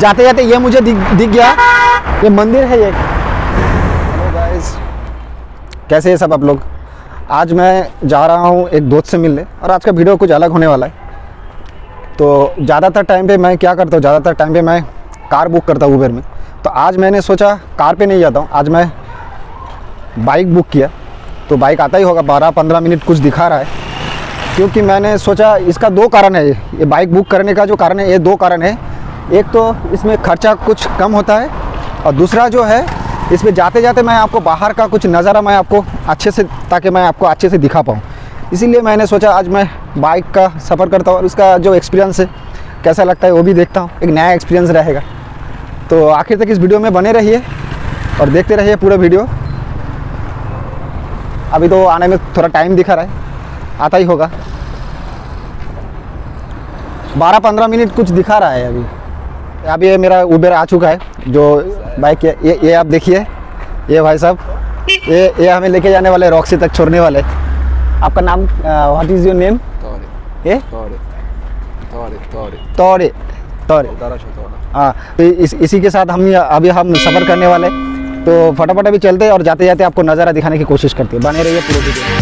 जाते जाते ये मुझे दिख गया, ये मंदिर है ये। हेलो गाइस, कैसे हैं सब आप लोग? आज मैं जा रहा हूँ एक दोस्त से मिलने और आज का वीडियो कुछ अलग होने वाला है। तो ज़्यादातर टाइम पे मैं क्या करता हूँ, ज़्यादातर टाइम पे मैं कार बुक करता हूँ उबर में। तो आज मैंने सोचा कार पे नहीं जाता हूँ, आज मैं बाइक बुक किया। तो बाइक आता ही होगा, 12-15 मिनट कुछ दिखा रहा है, क्योंकि मैंने सोचा इसका दो कारण है। ये बाइक बुक करने का जो कारण है, ये दो कारण है। एक तो इसमें खर्चा कुछ कम होता है और दूसरा जो है इसमें जाते जाते मैं आपको बाहर का कुछ नज़ारा मैं आपको अच्छे से, ताकि मैं आपको अच्छे से दिखा पाऊँ, इसीलिए मैंने सोचा आज मैं बाइक का सफ़र करता हूँ और उसका जो एक्सपीरियंस है कैसा लगता है वो भी देखता हूँ। एक नया एक्सपीरियंस रहेगा। तो आखिर तक इस वीडियो में बने रहिए और देखते रहिए पूरा वीडियो। अभी तो आने में थोड़ा टाइम दिखा रहा है, आता ही होगा। 12-15 मिनट कुछ दिखा रहा है अभी। अब ये मेरा उबर आ चुका है जो बाइक है, ये आप देखिए, ये भाई साहब, ये हमें लेके जाने वाले, रॉक्सी तक छोड़ने वाले। आपका नाम, व्हाट इज़ योर नेम? तौरे। हाँ, तो इसी के साथ हम अभी सफ़र करने वाले। तो फटाफट अभी चलते हैं और जाते जाते आपको नज़ारा दिखाने की कोशिश करते हैं। बने रहिए पूरे वीडियो।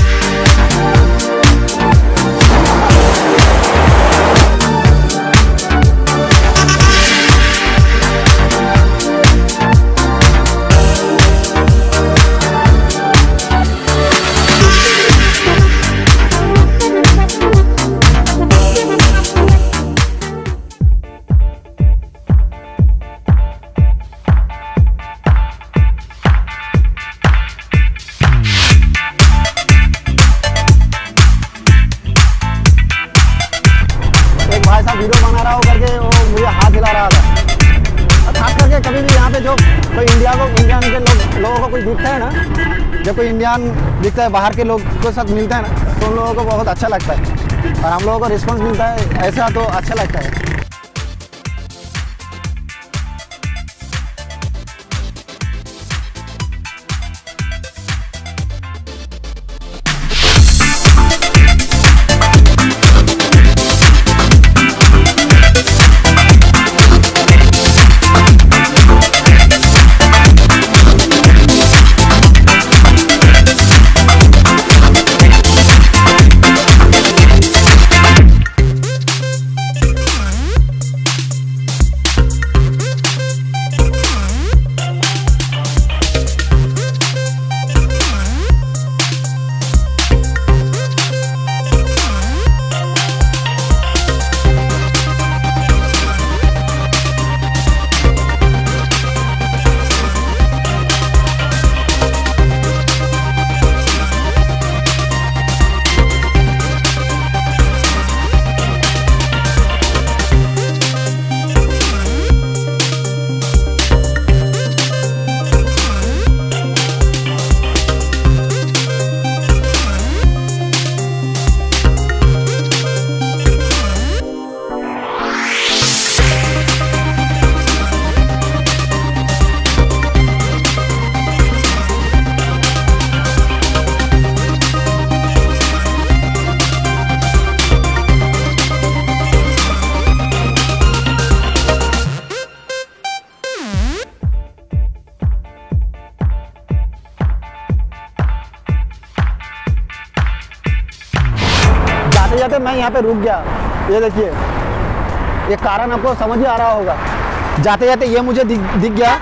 जब कोई इंडियन दिखता है, बाहर के लोग के साथ मिलता है ना, तो उन लोगों को बहुत अच्छा लगता है और हम लोगों को रिस्पांस मिलता है, ऐसा तो अच्छा लगता है। मैं यहाँ पे रुक गया, ये देखिए, ये कारण आपको समझ ही आ रहा होगा। जाते जाते ये मुझे दिख गया,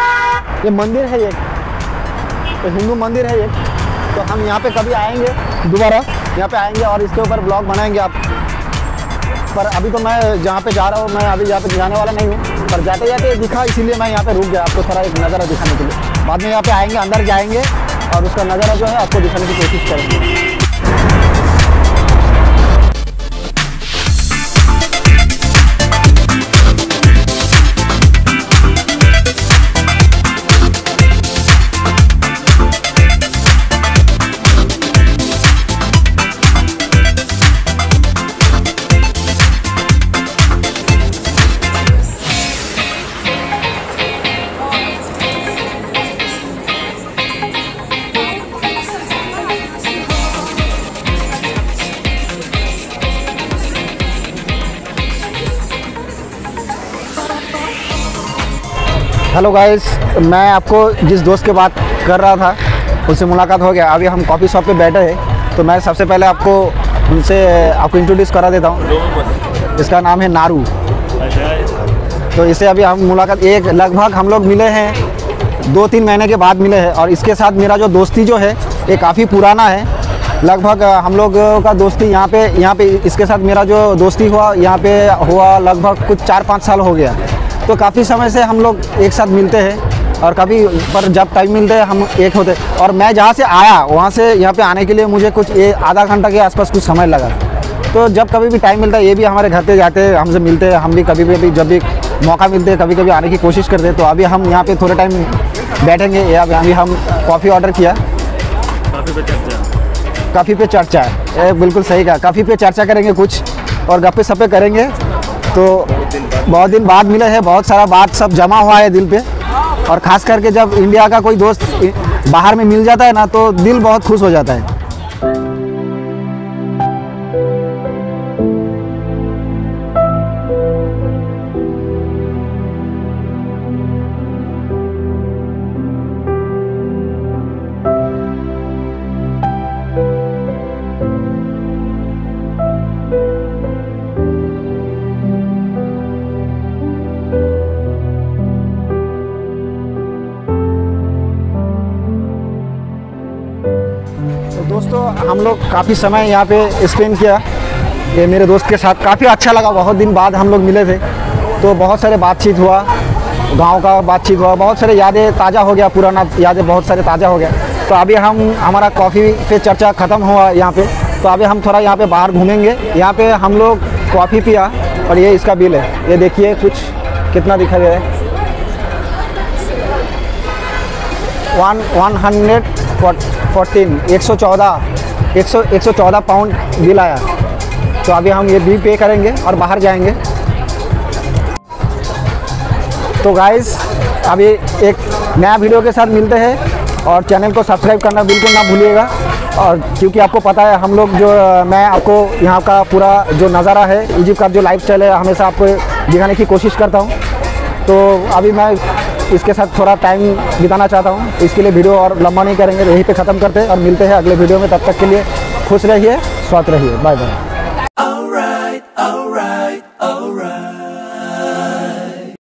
ये मंदिर है, ये तो हिंदू मंदिर है। ये तो हम यहाँ पे कभी आएंगे, दोबारा यहाँ पे आएंगे और इसके ऊपर ब्लॉग बनाएंगे आप। पर अभी तो मैं जहाँ पे जा रहा हूँ, मैं अभी यहाँ पे जाने वाला नहीं हूँ, पर जाते जाते दिखा, इसीलिए मैं यहाँ पे रुक गया आपको थोड़ा एक नज़ारा दिखाने के लिए। बाद में यहाँ पे आएंगे, अंदर जाएंगे और उसका नज़ारा जो है आपको दिखाने की कोशिश करेंगे। हेलो गाइस, मैं आपको जिस दोस्त के बात कर रहा था उससे मुलाकात हो गया। अभी हम कॉफ़ी शॉप पे बैठे हैं, तो मैं सबसे पहले आपको उनसे इंट्रोड्यूस करा देता हूँ। इसका नाम है नारू। तो इससे अभी हम मुलाकात एक लगभग हम लोग मिले हैं 2-3 महीने के बाद मिले हैं। और इसके साथ मेरा जो दोस्ती जो है ये काफ़ी पुराना है। लगभग हम लोग का दोस्ती यहाँ पे इसके साथ मेरा जो दोस्ती हुआ यहाँ पर हुआ लगभग कुछ 4-5 साल हो गया। तो काफ़ी समय से हम लोग एक साथ मिलते हैं और कभी पर जब टाइम मिलते हैं हम एक होते। और मैं जहाँ से आया वहाँ से यहाँ पे आने के लिए मुझे कुछ आधा घंटा के आसपास कुछ समय लगा। तो जब कभी भी टाइम मिलता है ये भी हमारे घर पे जाते हैं, हमसे मिलते हैं, हम भी कभी भी जब भी मौका मिलते हैं कभी कभी आने की कोशिश करते हैं। तो अभी हम यहाँ पर थोड़े टाइम बैठेंगे। या अभी हम कॉफ़ी ऑर्डर किया, कॉफ़ी पे चर्चा है, बिल्कुल सही कहा, कॉफ़ी पे चर्चा करेंगे कुछ और गप्पे सप्पे करेंगे। तो बहुत दिन बाद मिले हैं, बहुत सारा बात सब जमा हुआ है दिल पे। और ख़ास करके जब इंडिया का कोई दोस्त बाहर में मिल जाता है ना तो दिल बहुत खुश हो जाता है। दोस्तों, हम लोग काफ़ी समय यहाँ पे स्पेंड किया, ये मेरे दोस्त के साथ काफ़ी अच्छा लगा। बहुत दिन बाद हम लोग मिले थे तो बहुत सारे बातचीत हुआ, गांव का बातचीत हुआ, बहुत सारे यादें ताज़ा हो गया, पुराना यादें बहुत सारे ताज़ा हो गया। तो अभी हमारा कॉफ़ी पे चर्चा ख़त्म हुआ यहाँ पे। तो अभी हम थोड़ा यहाँ पे बाहर घूमेंगे। यहाँ पे हम लोग कॉफ़ी पिया और ये इसका बिल है, ये देखिए कुछ कितना दिखा गया है, 114 114 पाउंड बिल आया। तो अभी हम ये बिल पे करेंगे और बाहर जाएंगे। तो गाइस, अभी एक नया वीडियो के साथ मिलते हैं और चैनल को सब्सक्राइब करना बिल्कुल ना भूलिएगा। और क्योंकि आपको पता है हम लोग मैं आपको यहाँ का पूरा जो नज़ारा है, इजिप्ट का जो लाइफस्टाइल है, हमेशा आपको दिखाने की कोशिश करता हूँ। तो अभी मैं इसके साथ थोड़ा टाइम बिताना चाहता हूँ, इसके लिए वीडियो और लंबा नहीं करेंगे, यहीं पे ख़त्म करते हैं और मिलते हैं अगले वीडियो में। तब तक के लिए खुश रहिए, स्वस्थ रहिए, बाय बाय।